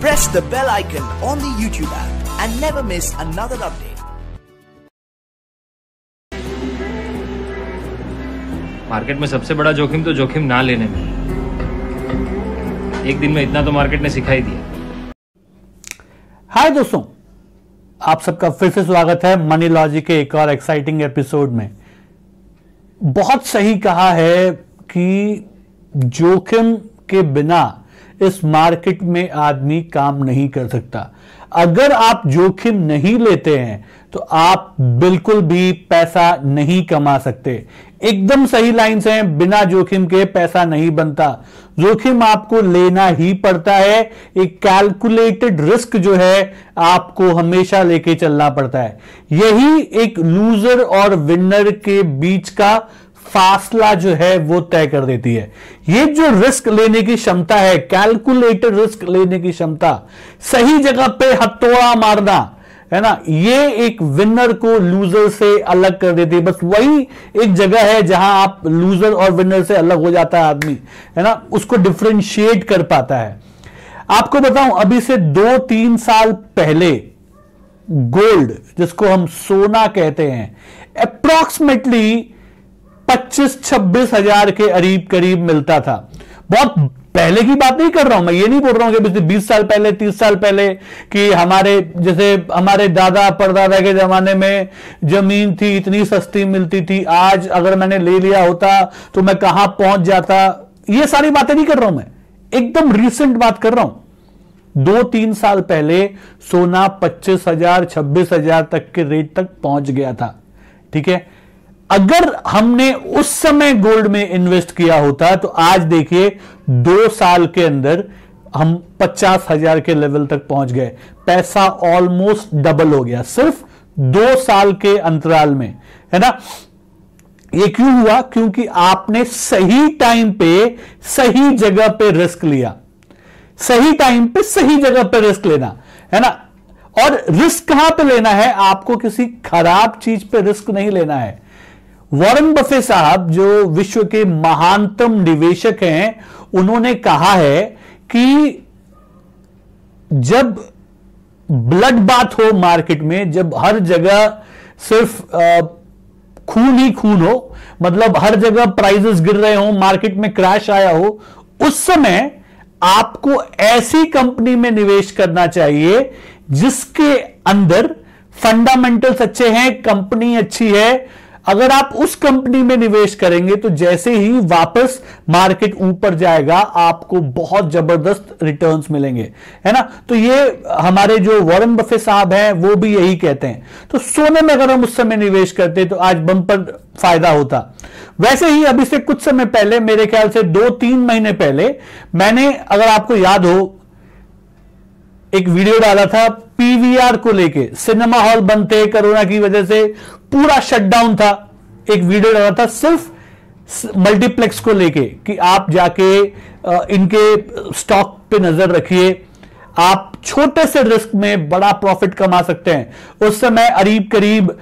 Press the bell icon on the YouTube app and never miss another update. Market में सबसे बड़ा जोखिम तो जोखिम ना लेने में। एक दिन में इतना तो मार्केट ने सिखा ही दिया। हाय दोस्तों, आप सबका फिर से स्वागत है मनी लॉजिक के एक और एक्साइटिंग एपिसोड में। बहुत सही कहा है कि जोखिम के बिना इस मार्केट में आदमी काम नहीं कर सकता। अगर आप जोखिम नहीं लेते हैं तो आप बिल्कुल भी पैसा नहीं कमा सकते। एकदम सही लाइन्स हैं, बिना जोखिम के पैसा नहीं बनता। जोखिम आपको लेना ही पड़ता है। एक कैलकुलेटेड रिस्क जो है आपको हमेशा लेके चलना पड़ता है। यही एक लूजर और विनर के बीच का फासला जो है वो तय कर देती है। ये जो रिस्क लेने की क्षमता है, कैलकुलेटेड रिस्क लेने की क्षमता, सही जगह पे हथौड़ा मारना, है ना, ये एक विनर को लूजर से अलग कर देती है। बस वही एक जगह है जहां आप लूजर और विनर से अलग हो जाता है आदमी, है ना, उसको डिफ्रेंशिएट कर पाता है। आपको बताऊं, अभी से 2-3 साल पहले गोल्ड, जिसको हम सोना कहते हैं, अप्रोक्सीमेटली 25-26 हजार के करीब मिलता था। बहुत पहले की बात नहीं कर रहा हूं मैं, ये नहीं बोल रहा हूं कि 20 साल पहले 30 साल पहले, कि हमारे जैसे हमारे दादा परदादा के जमाने में जमीन थी इतनी सस्ती मिलती थी, आज अगर मैंने ले लिया होता तो मैं कहां पहुंच जाता, ये सारी बातें नहीं कर रहा हूं मैं, एकदम रिसेंट बात कर रहा हूं। 2-3 साल पहले सोना 25,000-26,000 तक के रेट तक पहुंच गया था, ठीक है। अगर हमने उस समय गोल्ड में इन्वेस्ट किया होता तो आज देखिए 2 साल के अंदर हम 50,000 के लेवल तक पहुंच गए। पैसा ऑलमोस्ट डबल हो गया सिर्फ 2 साल के अंतराल में, है ना। ये क्यों हुआ? क्योंकि आपने सही टाइम पे सही जगह पे रिस्क लिया। सही टाइम पे सही जगह पे रिस्क लेना, है ना। और रिस्क कहां पे लेना है? आपको किसी खराब चीज पे रिस्क नहीं लेना है। वॉरेन बफेट साहब, जो विश्व के महानतम निवेशक हैं, उन्होंने कहा है कि जब ब्लड बाथ हो मार्केट में, जब हर जगह सिर्फ खून ही खून हो, मतलब हर जगह प्राइसेस गिर रहे हो, मार्केट में क्रैश आया हो, उस समय आपको ऐसी कंपनी में निवेश करना चाहिए जिसके अंदर फंडामेंटल्स अच्छे हैं, कंपनी अच्छी है। अगर आप उस कंपनी में निवेश करेंगे तो जैसे ही वापस मार्केट ऊपर जाएगा आपको बहुत जबरदस्त रिटर्न्स मिलेंगे, है ना। तो ये हमारे जो वॉरेन बफेट साहब हैं वो भी यही कहते हैं। तो सोने में अगर हम उस समय निवेश करते तो आज बम्पर फायदा होता। वैसे ही अभी से कुछ समय पहले, मेरे ख्याल से 2-3 महीने पहले, मैंने, अगर आपको याद हो, एक वीडियो डाला था पीवीआर को लेके। सिनेमा हॉल बंद थे कोरोना की वजह से, पूरा शटडाउन था। एक वीडियो डाला था सिर्फ मल्टीप्लेक्स को लेके कि आप जाके इनके स्टॉक पे नजर रखिए, आप छोटे से रिस्क में बड़ा प्रॉफिट कमा सकते हैं। उस समय करीब करीब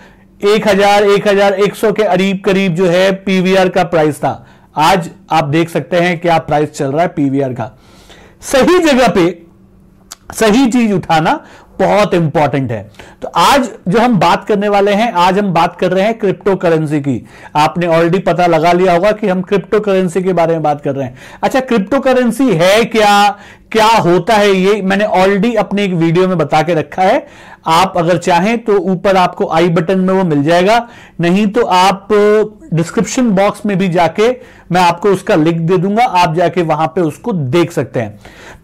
1,000-1,100 के करीब करीब जो है पीवीआर का प्राइस था। आज आप देख सकते हैं क्या प्राइस चल रहा है पीवीआर का। सही जगह पे सही चीज उठाना बहुत इंपॉर्टेंट है। तो आज जो हम बात करने वाले हैं, आज हम बात कर रहे हैं क्रिप्टो करेंसी की। आपने ऑलरेडी पता लगा लिया होगा कि हम क्रिप्टो करेंसी के बारे में बात कर रहे हैं। अच्छा, क्रिप्टो करेंसी है क्या, क्या होता है, ये मैंने ऑलरेडी अपने एक वीडियो में बता के रखा है। आप अगर चाहें तो ऊपर आपको आई बटन में वो मिल जाएगा, नहीं तो आप डिस्क्रिप्शन बॉक्स में भी जाके मैं आपको उसका लिंक दे दूंगा, आप जाके वहां पे उसको देख सकते हैं।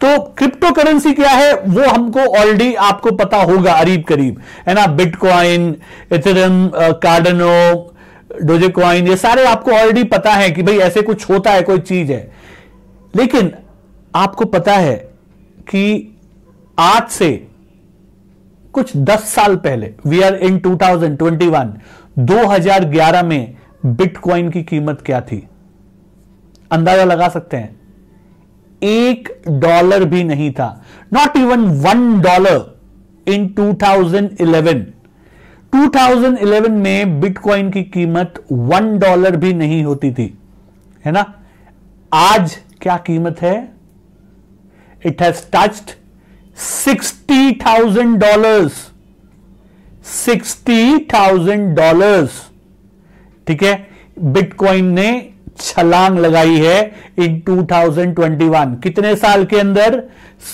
तो क्रिप्टो करेंसी क्या है वो हमको ऑलरेडी आपको पता होगा करीब करीब, है ना। बिटकॉइन, इथेरियम, कार्डानो, डोजेकॉइन, ये सारे आपको ऑलरेडी पता है कि भाई ऐसे कुछ होता है, कोई चीज है। लेकिन आपको पता है कि आज से कुछ 10 साल पहले, वी आर इन 2021, 2011 में बिटकॉइन की कीमत क्या थी? अंदाजा लगा सकते हैं। $1 भी नहीं था, नॉट इवन $1 इन 2011। 2011 में बिटकॉइन की कीमत $1 भी नहीं होती थी, है ना। आज क्या कीमत है? It has touched $60,000 $60,000 ठीक है बिटकॉइन ने छलांग लगाई है इन 2021। कितने साल के अंदर?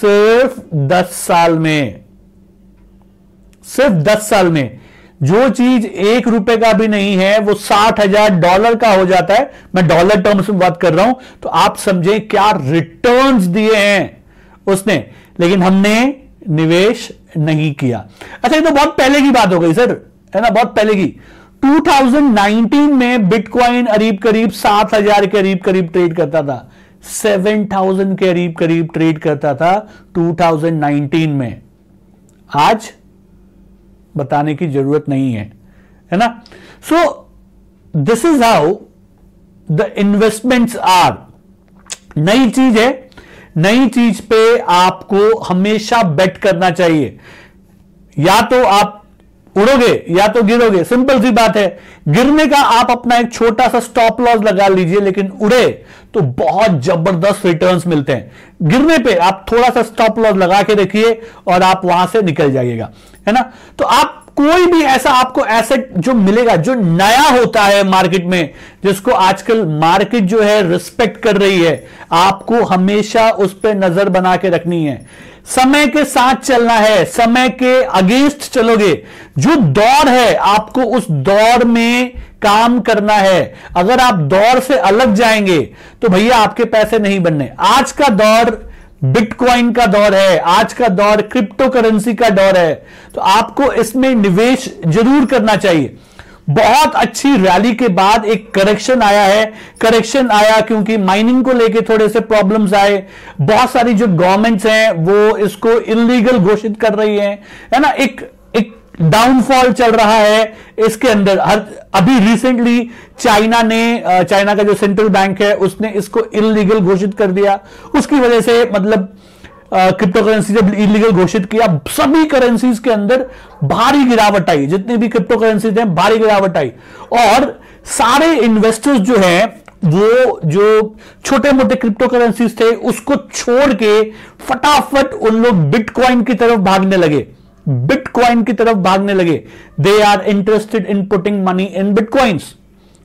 सिर्फ 10 साल में, सिर्फ 10 साल में जो चीज ₹1 का भी नहीं है वो $60,000 का हो जाता है। मैं डॉलर टर्म्स में बात कर रहा हूं तो आप समझें क्या रिटर्न्स दिए हैं उसने, लेकिन हमने निवेश नहीं किया। अच्छा ये तो बहुत पहले की बात हो गई सर, है ना, बहुत पहले की। 2019 में बिटकॉइन करीब करीब 7,000 के करीब करीब ट्रेड करता था, 7,000 के करीब करीब ट्रेड करता था 2019 में। आज बताने की जरूरत नहीं है, है ना। So this is how the investments are. नई चीज है, नई चीज पे आपको हमेशा बेट करना चाहिए। या तो आप उड़ोगे या तो गिरोगे, सिंपल सी बात है। गिरने का आप अपना एक छोटा सा स्टॉप लॉस लगा लीजिए, लेकिन उड़े तो बहुत जबरदस्त रिटर्न्स मिलते हैं। गिरने पे आप थोड़ा सा स्टॉप लॉस लगा के रखिए और आप वहां से निकल जाइएगा, है ना। तो आप कोई भी ऐसा आपको एसेट जो मिलेगा जो नया होता है मार्केट में, जिसको आजकल मार्केट जो है रिस्पेक्ट कर रही है, आपको हमेशा उस पर नजर बना के रखनी है। समय के साथ चलना है, समय के अगेंस्ट चलोगे। जो दौर है आपको उस दौर में काम करना है। अगर आप दौर से अलग जाएंगे तो भैया आपके पैसे नहीं बनने। आज का दौर बिटकॉइन का दौर है, आज का दौर क्रिप्टो करेंसी का दौर है, तो आपको इसमें निवेश जरूर करना चाहिए। बहुत अच्छी रैली के बाद एक करेक्शन आया है। करेक्शन आया क्योंकि माइनिंग को लेके थोड़े से प्रॉब्लम्स आए। बहुत सारी जो गवर्नमेंट्स हैं वो इसको इलीगल घोषित कर रही हैं, है ना। एक डाउनफॉल चल रहा है इसके अंदर। अभी रिसेंटली चाइना का जो सेंट्रल बैंक है उसने इसको इलीगल घोषित कर दिया। उसकी वजह से मतलब क्रिप्टो करेंसी जब इलीगल घोषित किया, सभी करेंसीज के अंदर भारी गिरावट आई। जितनी भी क्रिप्टो करेंसीज हैं भारी गिरावट आई और सारे इन्वेस्टर्स जो हैं वो जो छोटे मोटे क्रिप्टो करेंसीज थे उसको छोड़ के फटाफट उन लोग बिटकॉइन की तरफ भागने लगे। बिटकॉइन की तरफ भागने लगे। They are interested in putting money in bitcoins.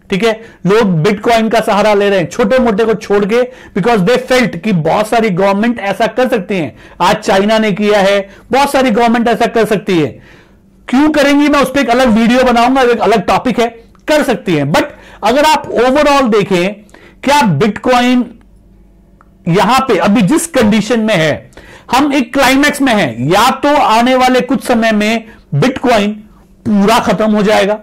ठीक है, लोग बिटकॉइन का सहारा ले रहे हैं छोटे मोटे को छोड़ के, बिकॉज दे फेल्ट कि बहुत सारी गवर्नमेंट ऐसा कर सकती हैं। आज चाइना ने किया है, बहुत सारी गवर्नमेंट ऐसा कर सकती है। क्यों करेंगी मैं उस पर एक अलग वीडियो बनाऊंगा, एक अलग टॉपिक है, कर सकती है। बट अगर आप ओवरऑल देखें क्या बिटकॉइन यहां पर अभी जिस कंडीशन में है, हम एक क्लाइमैक्स में हैं। या तो आने वाले कुछ समय में बिटकॉइन पूरा खत्म हो जाएगा,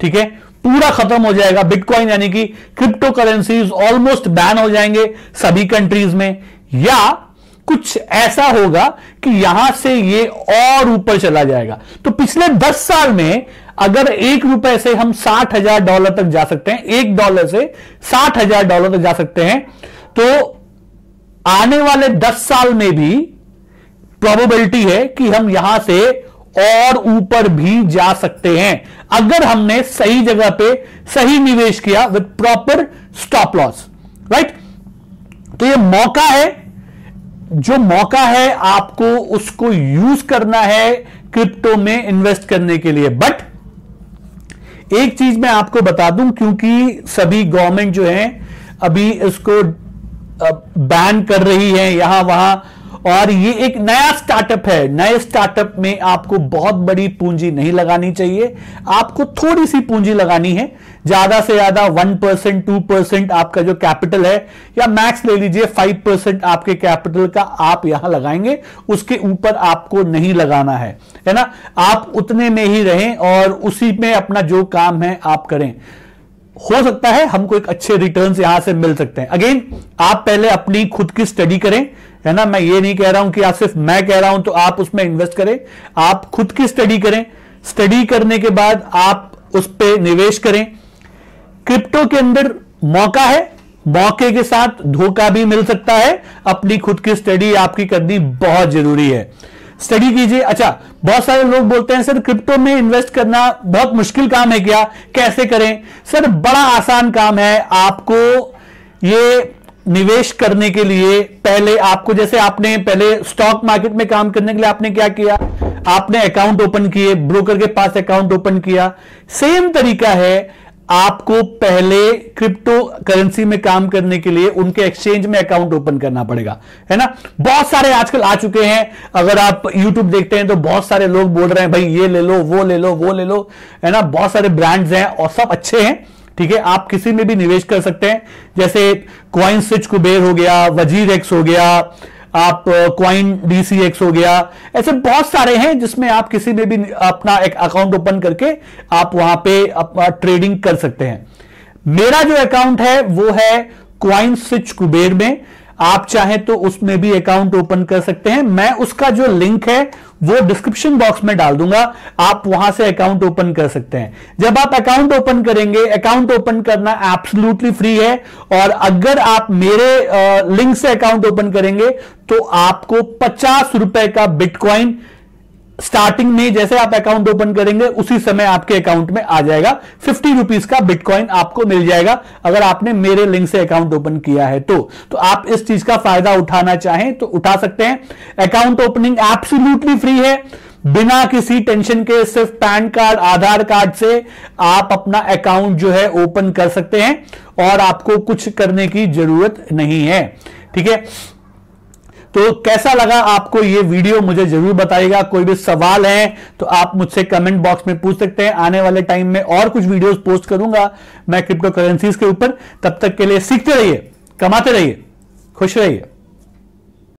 ठीक है, पूरा खत्म हो जाएगा बिटकॉइन, यानी कि क्रिप्टो करेंसीज ऑलमोस्ट बैन हो जाएंगे सभी कंट्रीज में, या कुछ ऐसा होगा कि यहां से ये और ऊपर चला जाएगा। तो पिछले 10 साल में अगर ₹1 से हम $60,000 तक जा सकते हैं, $1 से $60,000 तक जा सकते हैं, तो आने वाले 10 साल में भी प्रोबेबिलिटी है कि हम यहां से और ऊपर भी जा सकते हैं, अगर हमने सही जगह पे सही निवेश किया with proper stop loss, right. तो ये मौका है, जो मौका है आपको उसको यूज करना है क्रिप्टो में इन्वेस्ट करने के लिए। बट एक चीज मैं आपको बता दूं, क्योंकि सभी गवर्नमेंट जो है अभी इसको बैन कर रही है यहां वहां, और ये एक नया स्टार्टअप है। नए स्टार्टअप में आपको बहुत बड़ी पूंजी नहीं लगानी चाहिए, आपको थोड़ी सी पूंजी लगानी है। ज्यादा से ज्यादा 1% 2% आपका जो कैपिटल है, या मैक्स ले लीजिए 5% आपके कैपिटल का आप यहां लगाएंगे, उसके ऊपर आपको नहीं लगाना है, है ना। आप उतने में ही रहें और उसी में अपना जो काम है आप करें। हो सकता है हमको एक अच्छे रिटर्न्स यहां से मिल सकते हैं। अगेन आप पहले अपनी खुद की स्टडी करें, है ना। मैं ये नहीं कह रहा हूं कि आप सिर्फ मैं कह रहा हूं तो आप उसमें इन्वेस्ट करें, आप खुद की स्टडी करें। स्टडी करने के बाद आप उस पर निवेश करें। क्रिप्टो के अंदर मौका है, मौके के साथ धोखा भी मिल सकता है। अपनी खुद की स्टडी आपकी करनी बहुत जरूरी है, स्टडी कीजिए। अच्छा, बहुत सारे लोग बोलते हैं सर क्रिप्टो में इन्वेस्ट करना बहुत मुश्किल काम है क्या, कैसे करें? सर बड़ा आसान काम है। आपको ये निवेश करने के लिए पहले आपको, जैसे आपने पहले स्टॉक मार्केट में काम करने के लिए आपने क्या किया, आपने अकाउंट ओपन किए, ब्रोकर के पास अकाउंट ओपन किया, सेम तरीका है। आपको पहले क्रिप्टो करेंसी में काम करने के लिए उनके एक्सचेंज में अकाउंट ओपन करना पड़ेगा, है ना। बहुत सारे आजकल आ चुके हैं, अगर आप YouTube देखते हैं तो बहुत सारे लोग बोल रहे हैं भाई ये ले लो, वो ले लो, वो ले लो, है ना। बहुत सारे ब्रांड्स हैं और सब अच्छे हैं, ठीक है। आप किसी में भी निवेश कर सकते हैं, जैसे कॉइन स्विच कुबेर हो गया, वजीर एक्स हो गया, आप कॉइन DCX हो गया, ऐसे बहुत सारे हैं जिसमें आप किसी में भी अपना एक अकाउंट ओपन करके आप वहां पे अपना ट्रेडिंग कर सकते हैं। मेरा जो अकाउंट है वो है कॉइन स्विच कुबेर में, आप चाहें तो उसमें भी अकाउंट ओपन कर सकते हैं। मैं उसका जो लिंक है वो डिस्क्रिप्शन बॉक्स में डाल दूंगा, आप वहां से अकाउंट ओपन कर सकते हैं। जब आप अकाउंट ओपन करेंगे, अकाउंट ओपन करना एब्सोल्युटली फ्री है, और अगर आप मेरे लिंक से अकाउंट ओपन करेंगे तो आपको 50 रुपए का बिटकॉइन स्टार्टिंग में, जैसे आप अकाउंट ओपन करेंगे उसी समय आपके अकाउंट में आ जाएगा। 50 रुपीज का बिटकॉइन आपको मिल जाएगा अगर आपने मेरे लिंक से अकाउंट ओपन किया है तो आप इस चीज का फायदा उठाना चाहें तो उठा सकते हैं। अकाउंट ओपनिंग एब्सोल्युटली फ्री है, बिना किसी टेंशन के, सिर्फ पैन कार्ड, आधार कार्ड से आप अपना अकाउंट जो है ओपन कर सकते हैं और आपको कुछ करने की जरूरत नहीं है, ठीक है। तो कैसा लगा आपको ये वीडियो मुझे जरूर बताइएगा। कोई भी सवाल है तो आप मुझसे कमेंट बॉक्स में पूछ सकते हैं। आने वाले टाइम में और कुछ वीडियोस पोस्ट करूंगा मैं क्रिप्टो करेंसीज के ऊपर। तब तक के लिए सीखते रहिए, कमाते रहिए, खुश रहिए।